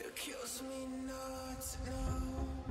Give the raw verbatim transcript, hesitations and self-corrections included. It kills me not to know.